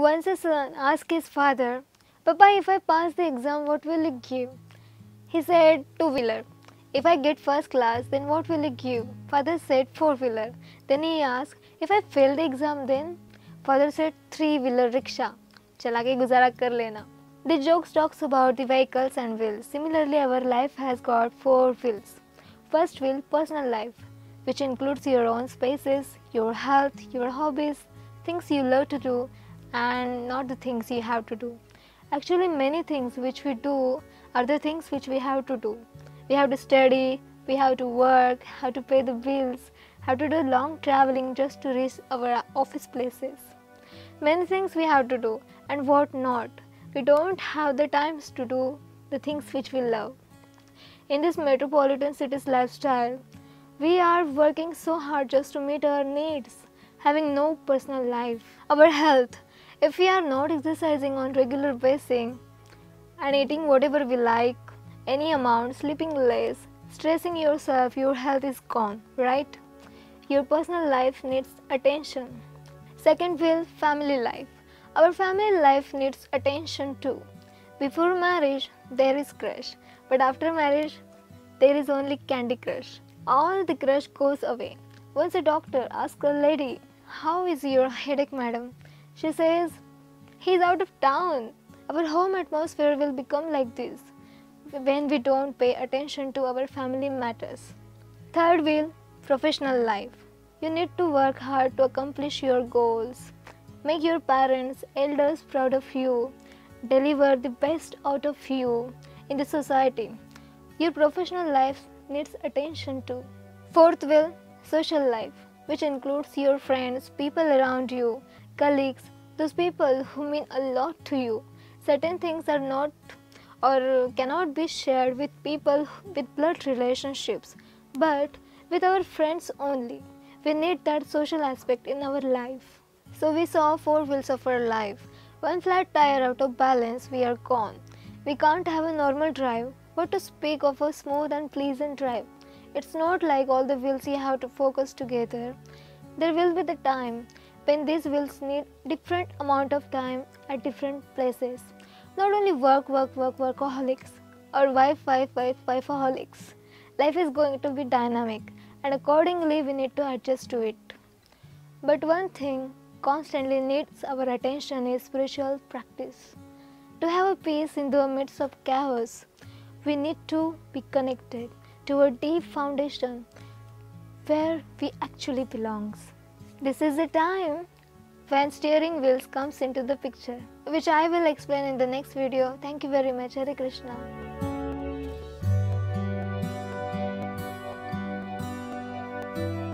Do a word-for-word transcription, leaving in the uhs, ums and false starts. once a son asked his father, "Papa, if I pass the exam, what will you give?" He said, "Two-wheeler." "If I get first class, then what will you give?" Father said, "Four-wheeler." Then he asked, "If I fail the exam, then?" Father said, "Three-wheeler rickshaw. Chala ke guzara kar lena." The joke talks about the vehicles and wheels. Similarly, our life has got four wheels. First wheel, personal life, which includes your own spaces, your health, your hobbies, things you love to do, and not the things you have to do. Actually, many things which we do are the things which we have to do. We have to study, we have to work, have to pay the bills, have to do long traveling just to reach our office places. Many things we have to do, and what not. We don't have the times to do the things which we love. In this metropolitan city's lifestyle, we are working so hard just to meet our needs, having no personal life. Our health. If we are not exercising on regular basis and eating whatever we like, any amount, sleeping less, stressing yourself, your health is gone, right? Your personal life needs attention. Second wheel, family life. Our family life needs attention too. Before marriage, there is crush, but after marriage, there is only Candy Crush. All the crush goes away. Once a doctor asks a lady, "How is your headache, madam?" She says, "He's out of town." Our home atmosphere will become like this when we don't pay attention to our family matters. Third wheel, professional life. You need to work hard to accomplish your goals. Make your parents, elders proud of you. Deliver the best out of you in the society. Your professional life needs attention too. Fourth wheel, social life, which includes your friends, people around you, colleagues, those people who mean a lot to you. Certain things are not or cannot be shared with people with blood relationships, but with our friends only. We need that social aspect in our life. So we saw four wheels of our life. One flat tire out of balance, we are gone. We can't have a normal drive. What to speak of a smooth and pleasant drive? It's not like all the wheels you have to focus together. There will be the time when these wheels need different amount of time at different places. Not only work, work, work, workaholics or wife, wife, wife, wifeaholics. Life is going to be dynamic, and accordingly we need to adjust to it. But one thing constantly needs our attention is spiritual practice. To have a peace in the midst of chaos, we need to be connected to a deep foundation where we actually belong. This is the time when steering wheels comes into the picture, which I will explain in the next video. Thank you very much. Hare Krishna. Thank you.